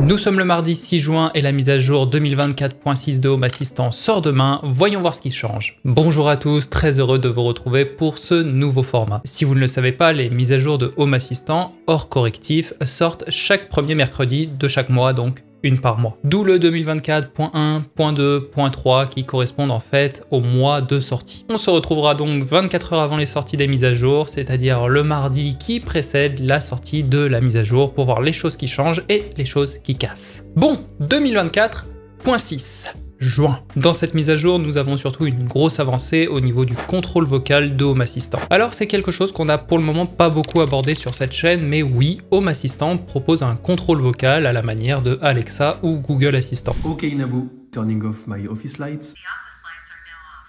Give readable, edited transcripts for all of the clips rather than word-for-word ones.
Nous sommes le mardi 6 juin et la mise à jour 2024.6 de Home Assistant sort demain, voyons voir ce qui change. Bonjour à tous, très heureux de vous retrouver pour ce nouveau format. Si vous ne le savez pas, les mises à jour de Home Assistant, hors correctif, sortent chaque premier mercredi de chaque mois, donc une par mois. D'où le 2024.1, .2, .3 qui correspondent en fait au mois de sortie. On se retrouvera donc 24 heures avant les sorties des mises à jour, c'est-à-dire le mardi qui précède la sortie de la mise à jour pour voir les choses qui changent et les choses qui cassent. Bon, 2024.6. Juin. Dans cette mise à jour, nous avons surtout une grosse avancée au niveau du contrôle vocal de Home Assistant. Alors c'est quelque chose qu'on n'a pour le moment pas beaucoup abordé sur cette chaîne, mais oui, Home Assistant propose un contrôle vocal à la manière de Alexa ou Google Assistant. Ok Nabu, turning off my office lights.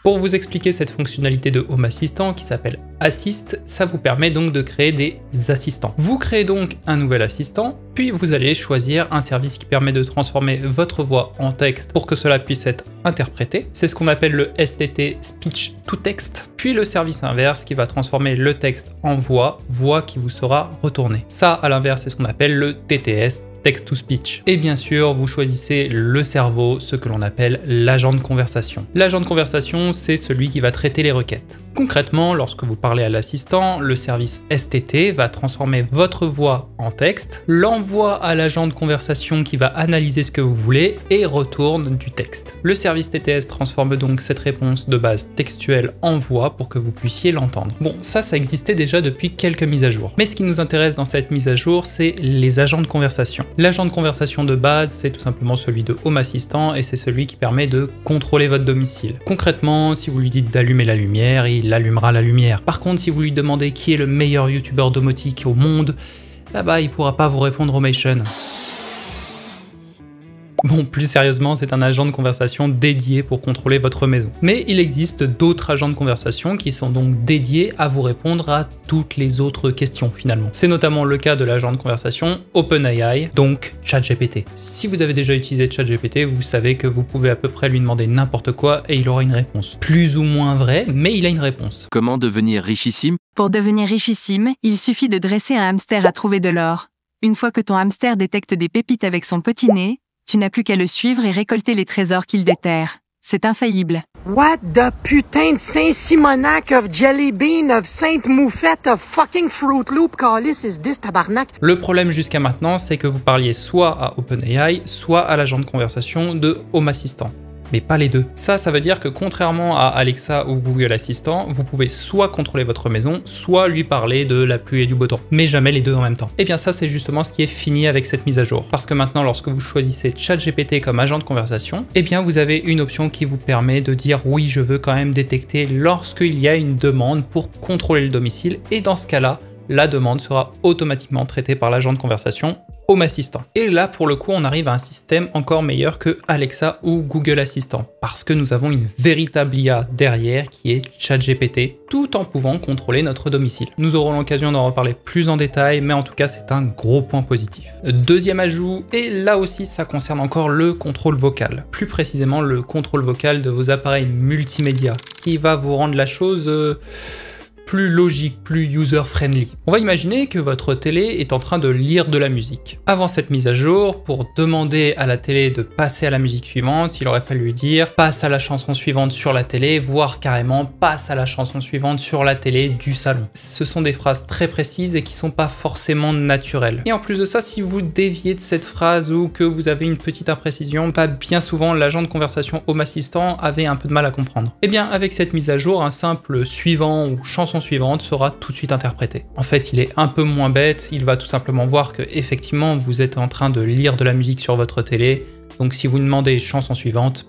Pour vous expliquer cette fonctionnalité de Home Assistant qui s'appelle Assist, ça vous permet donc de créer des assistants. Vous créez donc un nouvel assistant, puis vous allez choisir un service qui permet de transformer votre voix en texte pour que cela puisse être interprété. C'est ce qu'on appelle le STT, Speech to Text. Puis le service inverse qui va transformer le texte en voix, voix qui vous sera retournée. Ça, à l'inverse, c'est ce qu'on appelle le TTS, Text to Speech. Et bien sûr, vous choisissez le cerveau, ce que l'on appelle l'agent de conversation. L'agent de conversation, c'est celui qui va traiter les requêtes. Concrètement, lorsque vous parlez à l'assistant, le service STT va transformer votre voix en texte, l'envoie à l'agent de conversation qui va analyser ce que vous voulez et retourne du texte. Le service TTS transforme donc cette réponse de base textuelle en voix pour que vous puissiez l'entendre. Bon, ça existait déjà depuis quelques mises à jour. Mais ce qui nous intéresse dans cette mise à jour, c'est les agents de conversation. L'agent de conversation de base, c'est tout simplement celui de Home Assistant et c'est celui qui permet de contrôler votre domicile. Concrètement, si vous lui dites d'allumer la lumière, il allumera la lumière. Par contre, si vous lui demandez qui est le meilleur youtubeur domotique au monde, bah il pourra pas vous répondre Homation. Bon, plus sérieusement, c'est un agent de conversation dédié pour contrôler votre maison. Mais il existe d'autres agents de conversation qui sont donc dédiés à vous répondre à toutes les autres questions finalement. C'est notamment le cas de l'agent de conversation OpenAI, donc ChatGPT. Si vous avez déjà utilisé ChatGPT, vous savez que vous pouvez à peu près lui demander n'importe quoi et il aura une réponse. Plus ou moins vraie, mais il a une réponse. Comment devenir richissime? Pour devenir richissime, il suffit de dresser un hamster à trouver de l'or. Une fois que ton hamster détecte des pépites avec son petit nez, tu n'as plus qu'à le suivre et récolter les trésors qu'il déterre. C'est infaillible. What the putain de Saint-Simonac of Jelly Bean of Sainte-Moufette of fucking Fruit Loop calice is this tabarnak? Le problème jusqu'à maintenant, c'est que vous parliez soit à OpenAI, soit à l'agent de conversation de Home Assistant. Mais pas les deux. Ça veut dire que contrairement à Alexa ou Google Assistant, vous pouvez soit contrôler votre maison, soit lui parler de la pluie et du beau temps, mais jamais les deux en même temps. Et bien ça, c'est justement ce qui est fini avec cette mise à jour. Parce que maintenant, lorsque vous choisissez ChatGPT comme agent de conversation, et bien vous avez une option qui vous permet de dire « oui, je veux quand même détecter lorsqu'il y a une demande pour contrôler le domicile » et dans ce cas-là, la demande sera automatiquement traitée par l'agent de conversation Home Assistant. Et là, pour le coup, on arrive à un système encore meilleur que Alexa ou Google Assistant, parce que nous avons une véritable IA derrière qui est ChatGPT, tout en pouvant contrôler notre domicile. Nous aurons l'occasion d'en reparler plus en détail, mais en tout cas, c'est un gros point positif. Deuxième ajout, et là aussi, ça concerne encore le contrôle vocal. Plus précisément, le contrôle vocal de vos appareils multimédia, qui va vous rendre la chose plus logique, plus user-friendly. On va imaginer que votre télé est en train de lire de la musique. Avant cette mise à jour, pour demander à la télé de passer à la musique suivante, il aurait fallu dire « passe à la chanson suivante sur la télé », voire carrément « passe à la chanson suivante sur la télé du salon ». Ce sont des phrases très précises et qui sont pas forcément naturelles. Et en plus de ça, si vous déviez de cette phrase ou que vous avez une petite imprécision, pas bien souvent l'agent de conversation Home Assistant avait un peu de mal à comprendre. Et bien avec cette mise à jour, un simple « suivant » ou « chanson suivante sera tout de suite interprétée. En fait, il est un peu moins bête, il va tout simplement voir que effectivement vous êtes en train de lire de la musique sur votre télé, donc si vous demandez chanson suivante,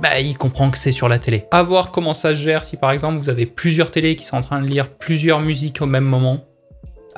bah il comprend que c'est sur la télé. À voir comment ça se gère si par exemple vous avez plusieurs télés qui sont en train de lire plusieurs musiques au même moment.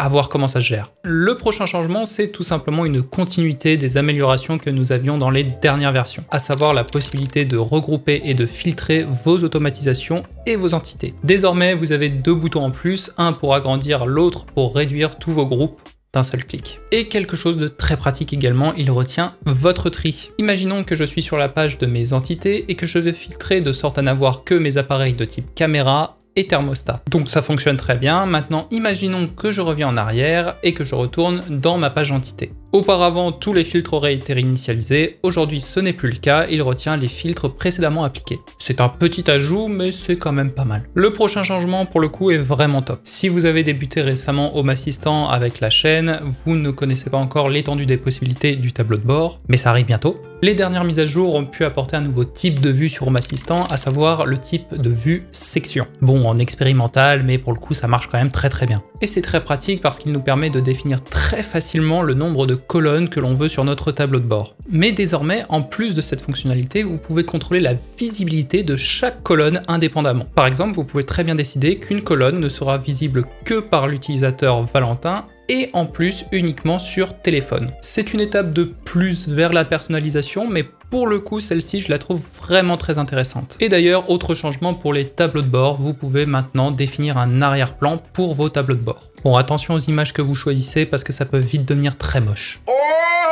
À voir comment ça se gère. Le prochain changement, c'est tout simplement une continuité des améliorations que nous avions dans les dernières versions, à savoir la possibilité de regrouper et de filtrer vos automatisations et vos entités. Désormais, vous avez deux boutons en plus, un pour agrandir, l'autre pour réduire tous vos groupes d'un seul clic. Et quelque chose de très pratique également, il retient votre tri. Imaginons que je suis sur la page de mes entités et que je vais filtrer de sorte à n'avoir que mes appareils de type caméra et thermostat. Donc ça fonctionne très bien. Maintenant, imaginons que je reviens en arrière et que je retourne dans ma page entité. Auparavant, tous les filtres auraient été réinitialisés, aujourd'hui ce n'est plus le cas, il retient les filtres précédemment appliqués. C'est un petit ajout, mais c'est quand même pas mal. Le prochain changement pour le coup est vraiment top. Si vous avez débuté récemment Home Assistant avec la chaîne, vous ne connaissez pas encore l'étendue des possibilités du tableau de bord, mais ça arrive bientôt. Les dernières mises à jour ont pu apporter un nouveau type de vue sur Home Assistant, à savoir le type de vue section. Bon, en expérimental, mais pour le coup ça marche quand même très bien. Et c'est très pratique parce qu'il nous permet de définir très facilement le nombre de colonnes que l'on veut sur notre tableau de bord. Mais désormais, en plus de cette fonctionnalité, vous pouvez contrôler la visibilité de chaque colonne indépendamment. Par exemple, vous pouvez très bien décider qu'une colonne ne sera visible que par l'utilisateur Valentin, et en plus uniquement sur téléphone. C'est une étape de plus vers la personnalisation, mais pour le coup, celle-ci, je la trouve vraiment très intéressante. Et d'ailleurs, autre changement pour les tableaux de bord, vous pouvez maintenant définir un arrière-plan pour vos tableaux de bord. Bon, attention aux images que vous choisissez parce que ça peut vite devenir très moche. Oh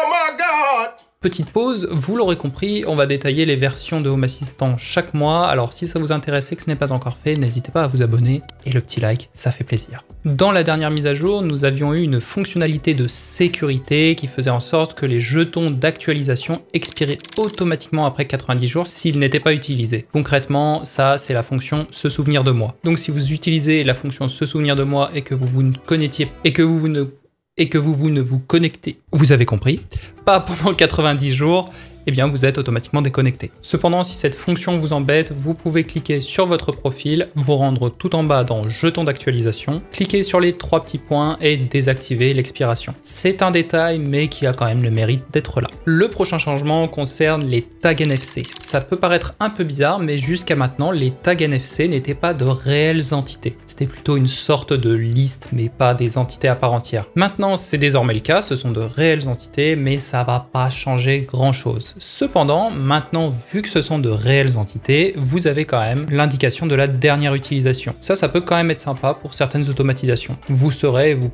my god! Petite pause, vous l'aurez compris, on va détailler les versions de Home Assistant chaque mois, alors si ça vous intéresse et que ce n'est pas encore fait, n'hésitez pas à vous abonner et le petit like, ça fait plaisir. Dans la dernière mise à jour, nous avions eu une fonctionnalité de sécurité qui faisait en sorte que les jetons d'actualisation expiraient automatiquement après 90 jours s'ils n'étaient pas utilisés. Concrètement, ça c'est la fonction se souvenir de moi. Donc si vous utilisez la fonction se souvenir de moi et que vous ne vous connectez, vous avez compris, pas pendant 90 jours, eh bien vous êtes automatiquement déconnecté. Cependant, si cette fonction vous embête, vous pouvez cliquer sur votre profil, vous rendre tout en bas dans Jetons d'actualisation, cliquer sur les trois petits points et désactiver l'expiration. C'est un détail, mais qui a quand même le mérite d'être là. Le prochain changement concerne les tags NFC. Ça peut paraître un peu bizarre, mais jusqu'à maintenant, les tags NFC n'étaient pas de réelles entités. C'était plutôt une sorte de liste, mais pas des entités à part entière. Maintenant, c'est désormais le cas, ce sont de réelles entités, mais ça va pas changer grand-chose. Cependant, maintenant, vu que ce sont de réelles entités, vous avez quand même l'indication de la dernière utilisation. Ça peut quand même être sympa pour certaines automatisations. Vous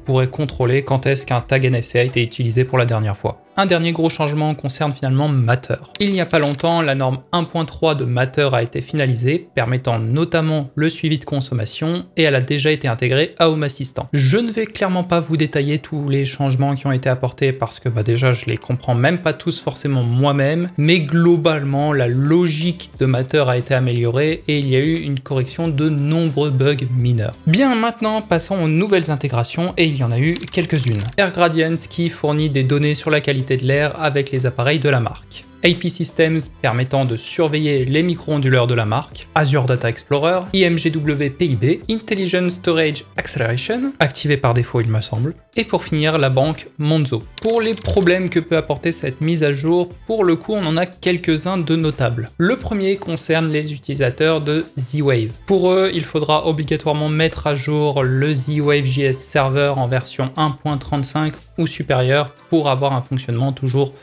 pourrez contrôler quand est-ce qu'un tag NFC a été utilisé pour la dernière fois. Un dernier gros changement concerne finalement Matter. Il n'y a pas longtemps, la norme 1.3 de Matter a été finalisée, permettant notamment le suivi de consommation, et elle a déjà été intégrée à Home Assistant. Je ne vais clairement pas vous détailler tous les changements qui ont été apportés parce que déjà je les comprends même pas tous forcément moi-même, mais globalement la logique de Matter a été améliorée et il y a eu une correction de nombreux bugs mineurs. Bien, maintenant passons aux nouvelles intégrations et il y en a eu quelques-unes. AirGradient qui fournit des données sur la qualité de l'air avec les appareils de la marque. AP Systems permettant de surveiller les micro-onduleurs de la marque, Azure Data Explorer, IMGW PIB, Intelligent Storage Acceleration, activé par défaut il me semble, et pour finir la banque Monzo. Pour les problèmes que peut apporter cette mise à jour, pour le coup on en a quelques-uns de notables. Le premier concerne les utilisateurs de Z-Wave. Pour eux, il faudra obligatoirement mettre à jour le Z-Wave JS Server en version 1.35 ou supérieure pour avoir un fonctionnement toujours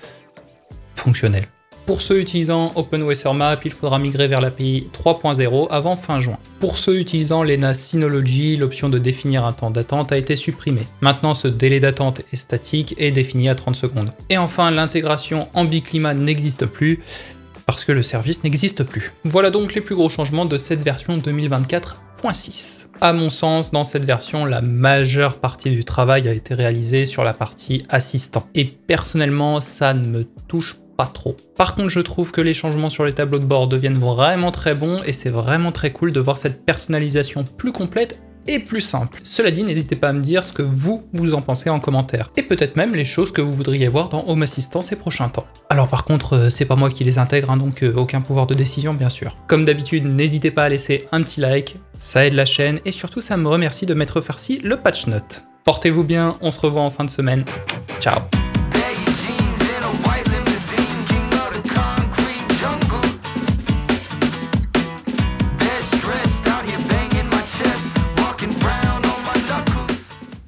fonctionnel. Pour ceux utilisant OpenWeatherMap, il faudra migrer vers l'API 3.0 avant fin juin. Pour ceux utilisant l'ENA Synology, l'option de définir un temps d'attente a été supprimée. Maintenant, ce délai d'attente est statique et défini à 30 secondes. Et enfin, l'intégration AmbiClimat n'existe plus parce que le service n'existe plus. Voilà donc les plus gros changements de cette version 2024. À mon sens, dans cette version, la majeure partie du travail a été réalisée sur la partie assistant. Et personnellement, ça ne me touche pas trop. Par contre, je trouve que les changements sur les tableaux de bord deviennent vraiment très bons et c'est vraiment très cool de voir cette personnalisation plus complète et plus simple. Cela dit, n'hésitez pas à me dire ce que vous en pensez en commentaire. Et peut-être même les choses que vous voudriez voir dans Home Assistant ces prochains temps. Alors par contre, c'est pas moi qui les intègre, hein, donc aucun pouvoir de décision bien sûr. Comme d'habitude, n'hésitez pas à laisser un petit like, ça aide la chaîne, et surtout ça me remercie de m'être farci le patch note. Portez-vous bien, on se revoit en fin de semaine. Ciao.